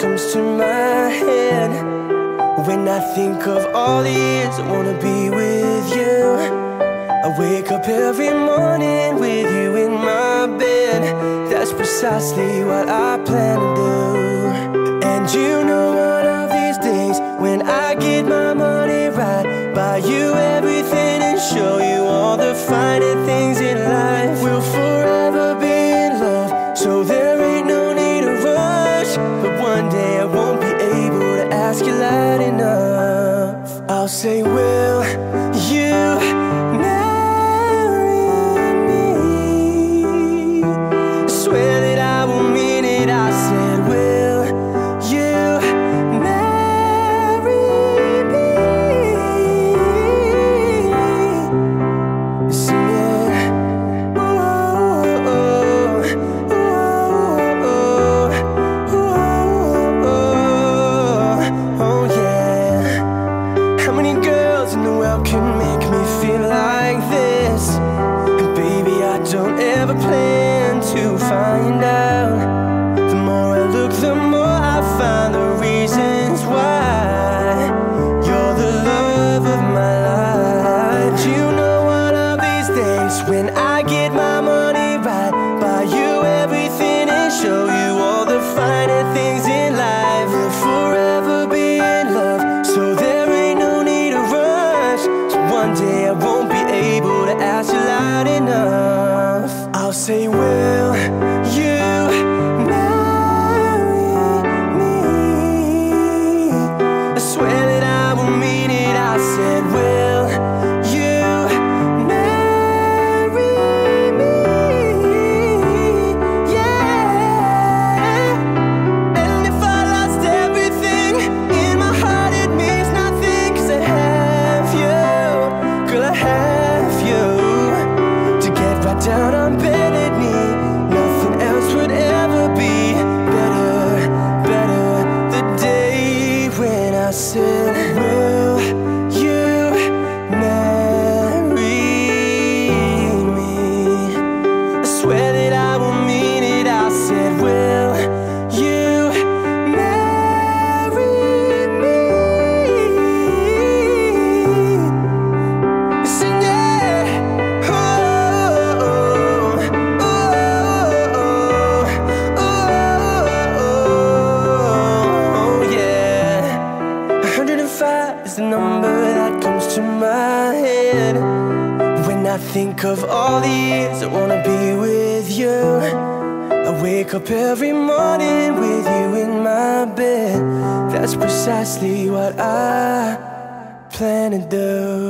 comes to my head when I think of all the years I wanna be with you. I wake up every morning with you in my bed. That's precisely what I plan to do. And you know one of these days, when I get my money right, buy you everything and show you all the finer things in life. We'll forever be in love, so there ain't no need to rush. But one day I won't be able to ask you loud enough. I'll say, will you what I plan to do.